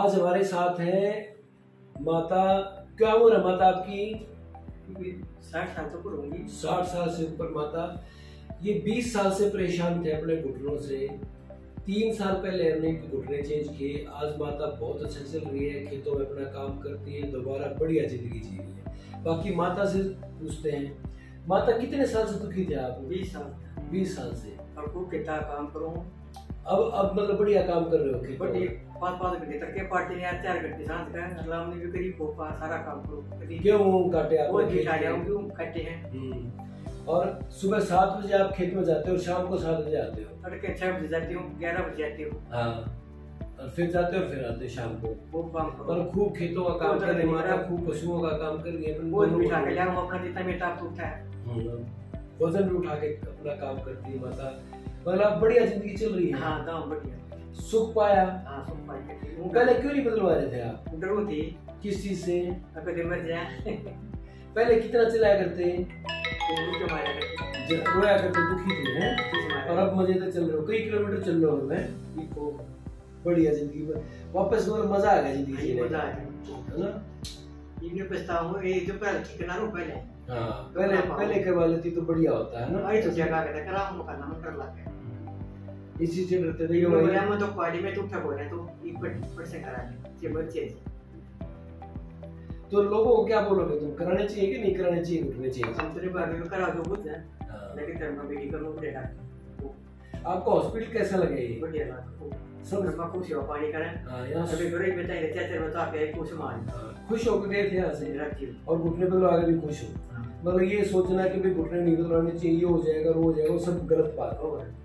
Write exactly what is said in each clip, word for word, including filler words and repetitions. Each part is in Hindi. आज हमारे साथ हैं माता। क्या उम्र है माता आपकी? साठ साल तक होंगी। साठ साल से ऊपर माता। ये बीस साल से परेशान थे अपने घुटनों से। तीन साल पहले हमने घुटने चेंज किए। आज माता बहुत अच्छा चल रही है, खेतों में अपना काम करती है, दोबारा बढ़िया जिंदगी जी रही है। बाकी माता से पूछते हैं, माता कितने साल से दुखी थे आप? बीस साल। बीस साल से आपको कितना काम करूं? अब अब मतलब बढ़िया काम कर रहे हो? खेत बट एक पाँच पाँच घंटे तक के पार्टी ने चार घंटे सांस का मतलब हमने भी करीब होगा सारा काम करो। क्यों काटे आप? वो भी काटे हम क्यों काटे हैं। और सुबह सात बजे आप खेत में जाते हो, शाम को सात बजे आते हो? तड़के छह बजे जाती हूँ, ग्यारह बजे जाती हूँ। हाँ, और फिर जाते हो फिर आते हो शाम को। खूब काम करो, खूब खेतों का काम कर रहे माता, खूब पशुओं का काम कर रही है। वजन भी उठा के अपना काम करती है माता, मतलब बढ़िया जिंदगी चल रही है। हाँ, बढ़िया। सुख पाया? हाँ, सुख पाया। पहले क्यों नहीं बदलवा रहे थे आप? डरू थी किस चीज से? पहले कितना चिल्लाया करते, रोया करते, दुखी थे हैं, और अब मजे तो चल रहे हो, कई किलोमीटर चल रहे हो मैं। बढ़िया जिंदगी में वापस और मजा आ गया जिंदगी में, मजा आ गया है ना। इन्हें पछतावा हो ये जो पहले ठीक ना रो पहले। हां, पहले पहले करवा लेती तो बढ़िया होता है ना। आई तो क्या कहता करा हम करना मन कर लाके इसी से डरते थे। ये बोला मैं तो पानी में टूटा बोला तो एक परसेंट करा ले ये बच्चे। तो लोगों को क्या बोलोगे तुम, कराने चाहिए कि नहीं कराने चाहिए उठने चाहिए? हम तेरे बारे में करा दो कुछ है, लेकिन तेरे में बेटी करो बेटे डाल। आपको हॉस्पिटल कैसा लगे? बढ़िया लगा, सब रखा खुश हो पानी करें। हां, यहां सभी गरीब बेटा है, चाचा बता के खुश मान खुश हो गए थे यहां से रखिए। और घुटने पे आगे भी खुश हो, मतलब ये सोचना कि भाई घुटने नहीं बदलवाने चाहिए, हो जाएगा रो हो जाएगा, सब गलत बात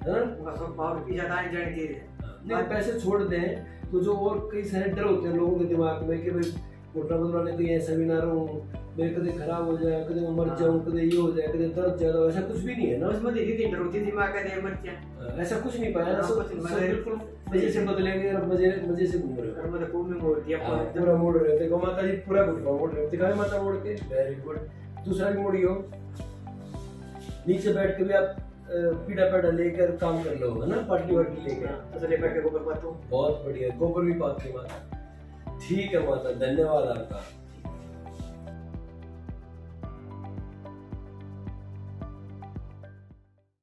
है ना। उनका सब पावर की ज्यादा जान दे नहीं, पैसे छोड़ दें तो जो और कई सारे डर होते हैं लोगों के दिमाग में कि भाई घुटना बदलवाने को ऐसा भी ना रहूं, मेरे कदे खराब हो जाए, कदे मर जाऊं, कदे ये हो जाए, कदे दर्द ज्यादा, ऐसा कुछ भी नहीं है ना। उसमें धीरे धीरे रोती दिमाग का मर जाए, ऐसा कुछ नहीं पाया ना। सब बिल्कुल मजे से बदलेंगे और मजे मजे से घूम रहे हो। मतलब घूम में मोड़ दिया पूरा, मोड़ रहे थे को माता जी, पूरा घुटना मोड़ रहे थे। दिखाए माता मोड़ के, वेरी गुड। दूसरा भी मोड़ियो, नीचे बैठ के भी आप पीड़ा पीड़ा लेकर काम कर लो है ना, पार्टी वार्टी लेकर चले बैठ के गोबर पातो। बहुत बढ़िया, गोबर भी पाते माता। ठीक है माता, धन्यवाद आपका।